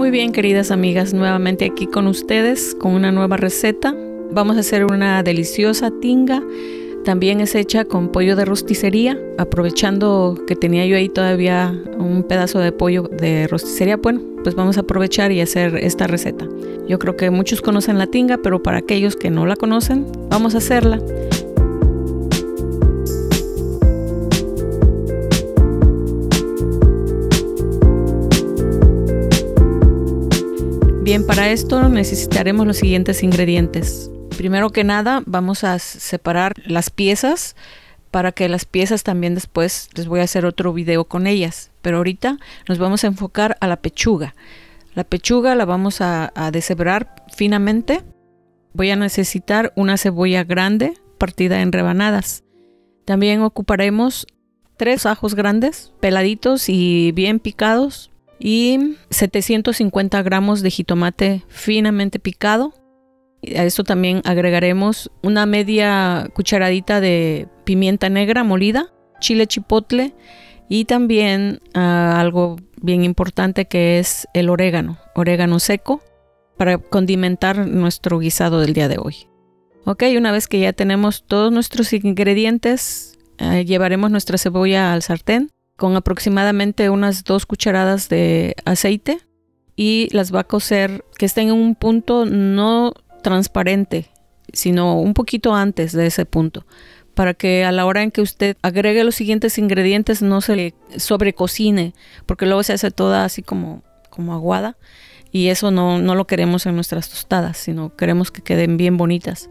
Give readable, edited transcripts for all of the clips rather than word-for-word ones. Muy bien, queridas amigas, nuevamente aquí con ustedes con una nueva receta. Vamos a hacer una deliciosa tinga. También es hecha con pollo de rosticería, aprovechando que tenía yo ahí todavía un pedazo de pollo de rosticería. Bueno, pues vamos a aprovechar y hacer esta receta. Yo creo que muchos conocen la tinga, pero para aquellos que no la conocen, vamos a hacerla. Bien, para esto necesitaremos los siguientes ingredientes. Primero que nada vamos a separar las piezas, para que las piezas también después les voy a hacer otro video con ellas. Pero ahorita nos vamos a enfocar a la pechuga. La pechuga la vamos a deshebrar finamente. Voy a necesitar una cebolla grande partida en rebanadas. También ocuparemos 3 ajos grandes, peladitos y bien picados. Y 750 gramos de jitomate finamente picado. A esto también agregaremos una media cucharadita de pimienta negra molida, chile chipotle y también algo bien importante que es el orégano seco para condimentar nuestro guisado del día de hoy. Ok, una vez que ya tenemos todos nuestros ingredientes, llevaremos nuestra cebolla al sartén con aproximadamente unas 2 cucharadas de aceite y las va a cocer, que estén en un punto no transparente, sino un poquito antes de ese punto, para que a la hora en que usted agregue los siguientes ingredientes no se le sobrecocine, porque luego se hace toda así como aguada, y eso no lo queremos en nuestras tostadas, sino queremos que queden bien bonitas.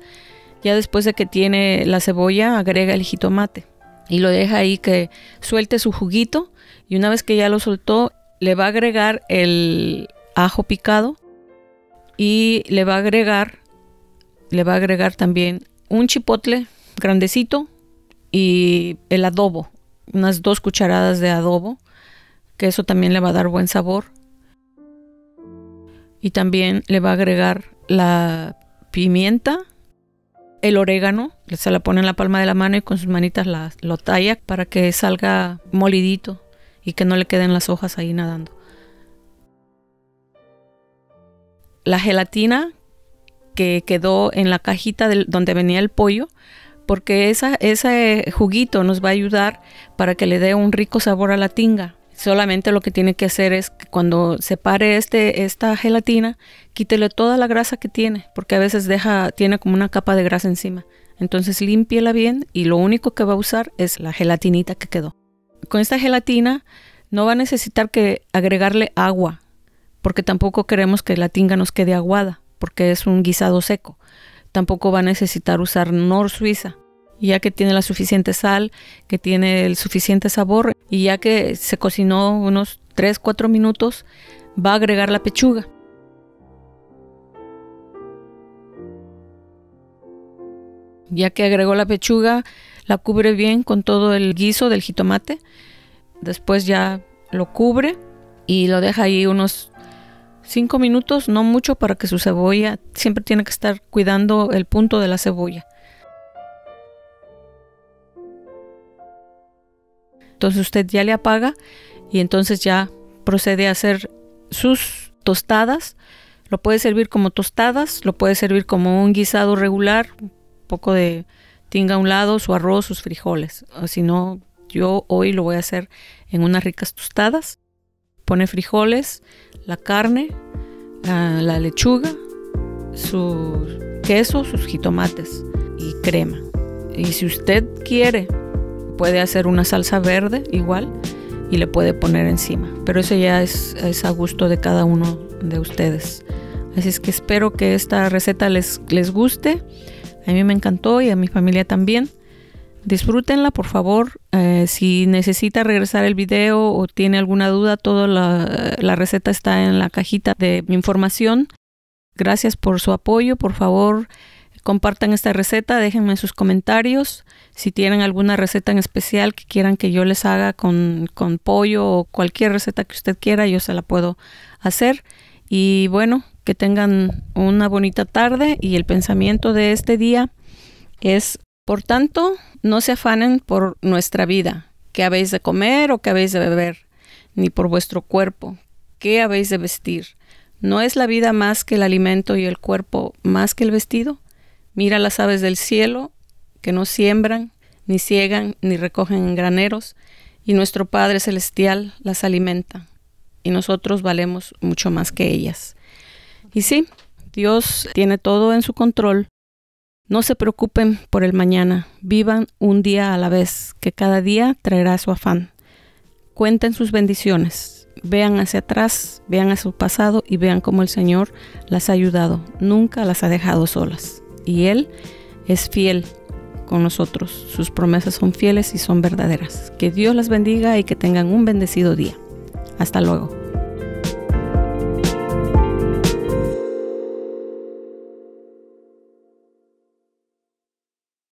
Ya después de que tiene la cebolla, agrega el jitomate y lo deja ahí que suelte su juguito, y una vez que ya lo soltó, le va a agregar el ajo picado y le va a agregar también un chipotle grandecito y el adobo, unas 2 cucharadas de adobo, que eso también le va a dar buen sabor. Y también le va a agregar la pimienta, el orégano, se la pone en la palma de la mano y con sus manitas lo talla para que salga molidito y que no le queden las hojas ahí nadando. La gelatina que quedó en la cajita donde venía el pollo, porque ese juguito nos va a ayudar para que le dé un rico sabor a la tinga. Solamente lo que tiene que hacer es que cuando separe esta gelatina, quítele toda la grasa que tiene, porque a veces tiene como una capa de grasa encima. Entonces límpiela bien y lo único que va a usar es la gelatinita que quedó. Con esta gelatina no va a necesitar que agregarle agua, porque tampoco queremos que la tinga nos quede aguada, porque es un guisado seco. Tampoco va a necesitar usar Nor Suiza, ya que tiene la suficiente sal, que tiene el suficiente sabor, y ya que se cocinó unos 3-4 minutos, va a agregar la pechuga. Ya que agregó la pechuga, la cubre bien con todo el guiso del jitomate. Después ya lo cubre y lo deja ahí unos 5 minutos, no mucho, para que su cebolla, siempre tiene que estar cuidando el punto de la cebolla. Entonces usted ya le apaga y entonces ya procede a hacer sus tostadas. Lo puede servir como tostadas, lo puede servir como un guisado regular, un poco de tinga a un lado, su arroz, sus frijoles. O si no, yo hoy lo voy a hacer en unas ricas tostadas. Pone frijoles, la carne, la lechuga, su queso, sus jitomates y crema. Y si usted quiere, puede hacer una salsa verde igual y le puede poner encima. Pero eso ya es a gusto de cada uno de ustedes. Así es que espero que esta receta les guste. A mí me encantó y a mi familia también. Disfrútenla, por favor. Si necesita regresar el video o tiene alguna duda, toda la receta está en la cajita de información. Gracias por su apoyo. Por favor, compartan esta receta, déjenme sus comentarios. Si tienen alguna receta en especial que quieran que yo les haga con pollo o cualquier receta que usted quiera, yo se la puedo hacer. Y bueno, que tengan una bonita tarde, y el pensamiento de este día es: por tanto, no se afanen por nuestra vida, qué habéis de comer o qué habéis de beber, ni por vuestro cuerpo, qué habéis de vestir, ¿No es la vida más que el alimento y el cuerpo más que el vestido? Mira las aves del cielo, que no siembran, ni siegan, ni recogen en graneros, y nuestro Padre Celestial las alimenta, y nosotros valemos mucho más que ellas. Y sí, Dios tiene todo en su control. No se preocupen por el mañana, vivan un día a la vez, que cada día traerá su afán. Cuenten sus bendiciones. Vean hacia atrás, vean a su pasado y vean cómo el Señor las ha ayudado. Nunca las ha dejado solas. Y Él es fiel con nosotros. Sus promesas son fieles y son verdaderas. Que Dios las bendiga y que tengan un bendecido día. Hasta luego.